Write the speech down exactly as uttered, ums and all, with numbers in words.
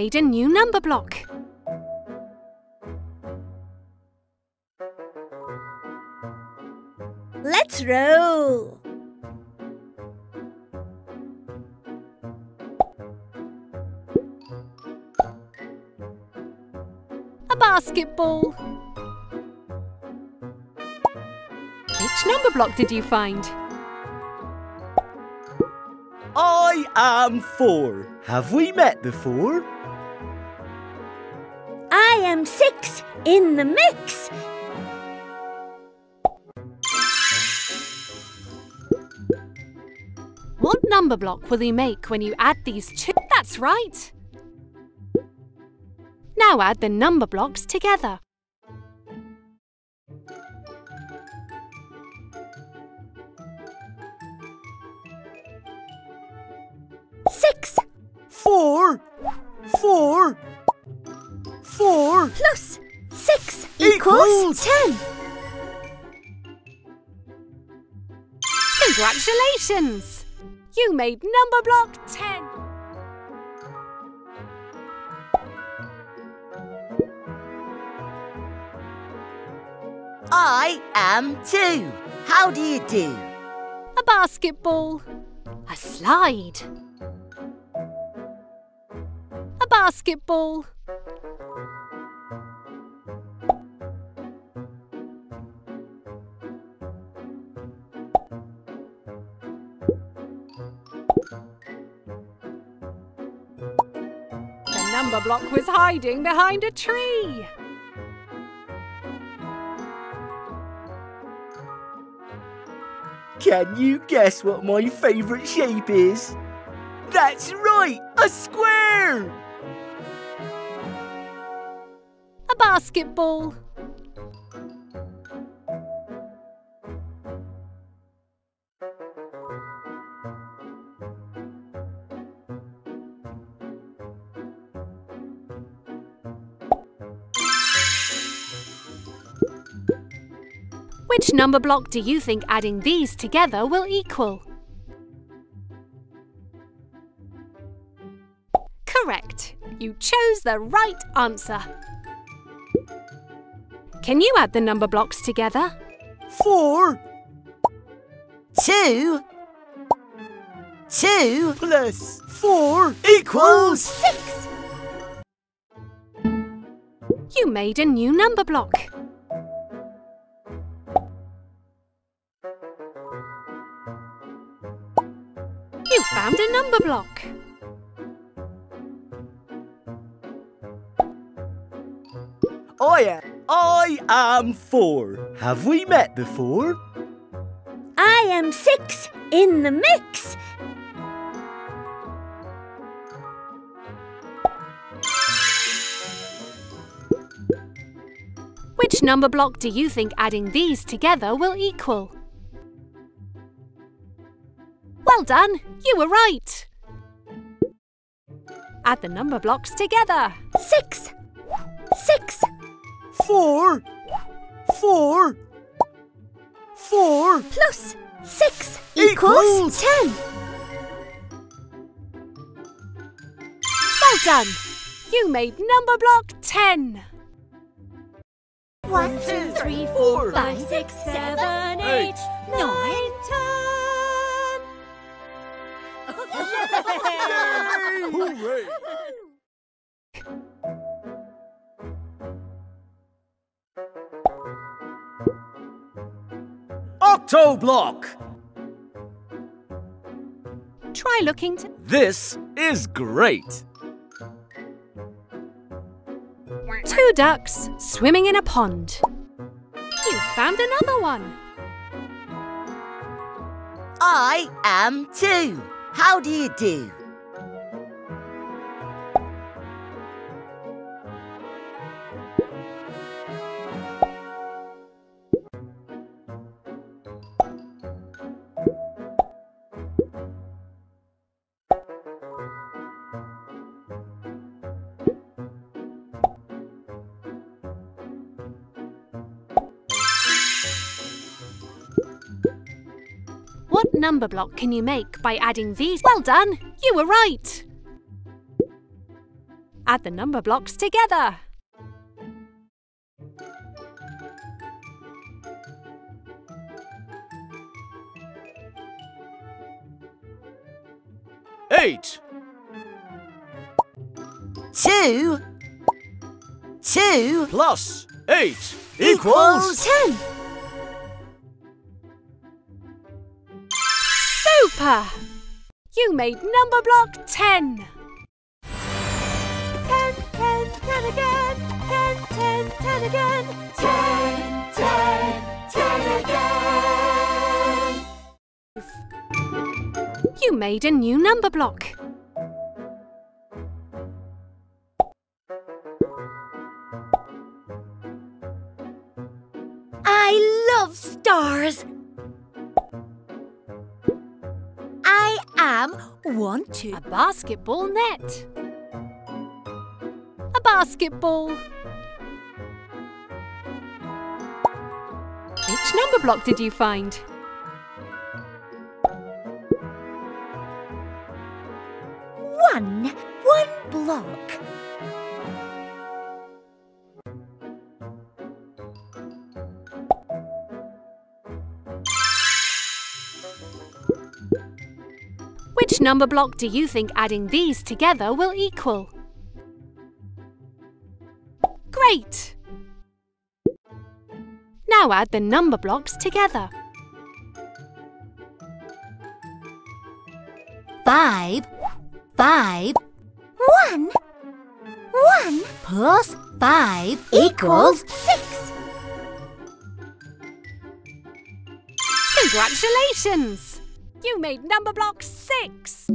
made a new number block. Let's roll! A basketball. Which number block did you find? I am four. Have we met before? I am six in the mix. What number block will you make when you add these two? That's right. Now add the number blocks together. Six. Four. Four. Four. Plus six equals ten. Congratulations! You made number block ten. I am two. How do you do? A basketball. A slide. A basketball. The number block was hiding behind a tree. Can you guess what my favourite shape is? That's right, a square! Basketball. Which number block do you think adding these together will equal? Correct. You chose the right answer. Can you add the number blocks together? Four. Two. Two plus four equals six. You made a new number block. You found a number block. Oh yeah. I am four. Have we met before? I am six in the mix. Which number block do you think adding these together will equal? Well done, you were right. Add the number blocks together. Six. Six. Four, four, four plus six equals ten. Well done! You made number block ten. One, two, three, four, five, six, seven, eight, nine, ten. Hooray! OctoBlock! Try looking to... This is great! Two ducks swimming in a pond. You found another one. I am two. How do you do? What number block can you make by adding these? Well done, you were right. Add the number blocks together. Eight. Two. Two. Plus eight equals ten. Super! You made number block ten. Ten, ten, ten again. Ten, ten, ten again. Ten, ten, ten again. You made a new number block. I love stars. I am one, two. A basketball net. A basketball. Which number block did you find? One. One block. Which number block do you think adding these together will equal? Great! Now add the number blocks together. Five, five, one, one plus five equals six. Congratulations! You made number block six.